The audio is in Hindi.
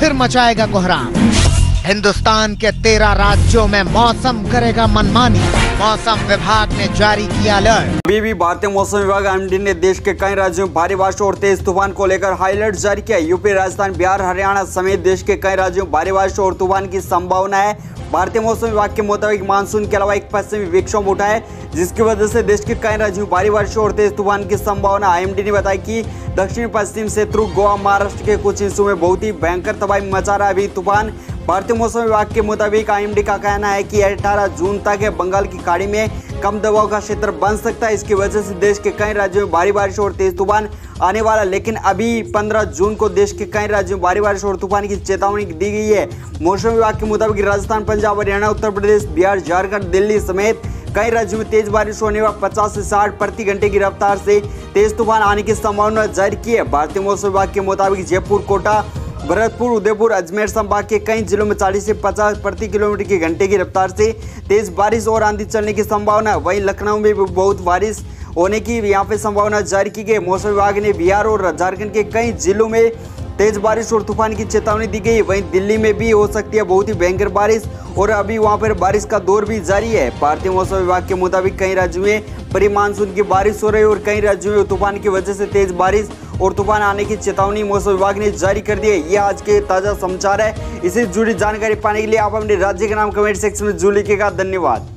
फिर मचाएगा कोहराम। हिंदुस्तान के 13 राज्यों में मौसम करेगा मनमानी, मौसम विभाग ने जारी किया अलर्ट। अभी भी भारतीय मौसम विभाग आईएमडी ने देश के कई राज्यों में भारी वर्षा और तेज तूफान को लेकर हाई अलर्ट जारी किया। यूपी, राजस्थान, बिहार, हरियाणा समेत देश के कई राज्यों में भारी वर्षा और तूफान की संभावना है। भारतीय मौसम विभाग के मुताबिक मानसून के अलावा एक पश्चिमी विक्षोभ उठा है, जिसकी वजह से देश के कई राज्यों में भारी वर्षा और तेज तूफान की संभावना। आईएमडी ने बताया कि दक्षिण पश्चिम क्षेत्रों, गोवा, महाराष्ट्र के कुछ हिस्सों में बहुत ही भयंकर तबाही मचा रहा है अभी तूफान। भारतीय मौसम विभाग के मुताबिक आईएमडी का कहना है कि 18 जून तक बंगाल की खाड़ी में कम दबाव का क्षेत्र बन सकता है। इसकी वजह से देश के कई राज्यों में भारी बारिश और तेज तूफान आने वाला, लेकिन अभी 15 जून को देश के कई राज्यों में भारी बारिश और तूफान की चेतावनी दी गई है। मौसम विभाग के मुताबिक राजस्थान, पंजाब, हरियाणा, उत्तर प्रदेश, बिहार, झारखंड, दिल्ली समेत कई राज्यों में तेज बारिश होने वाली 50 से 60 प्रति घंटे की रफ्तार से तेज तूफान आने की संभावना जारी की है। भारतीय मौसम विभाग के मुताबिक जयपुर, कोटा, भरतपुर, उदयपुर, अजमेर संभाग के कई जिलों में 40 से 50 प्रति किलोमीटर की घंटे की रफ्तार से तेज बारिश और आंधी चलने की संभावना है। वहीं लखनऊ में भी बहुत बारिश होने की यहाँ पे संभावना जारी की गई। मौसम विभाग ने बिहार और झारखंड के कई जिलों में तेज बारिश और तूफान की चेतावनी दी गई। वहीं दिल्ली में भी हो सकती है बहुत ही भयंकर बारिश और अभी वहां पर बारिश का दौर भी जारी है। भारतीय मौसम विभाग के मुताबिक कई राज्यों में प्री मानसून की बारिश हो रही है और कई राज्यों में तूफान की वजह से तेज बारिश और तूफान आने की चेतावनी मौसम विभाग ने जारी कर दी है। ये आज के ताज़ा समाचार है। इससे जुड़ी जानकारी पाने के लिए आप अपने राज्य का नाम कमेंट सेक्शन में जरूर लिखिएगा। धन्यवाद।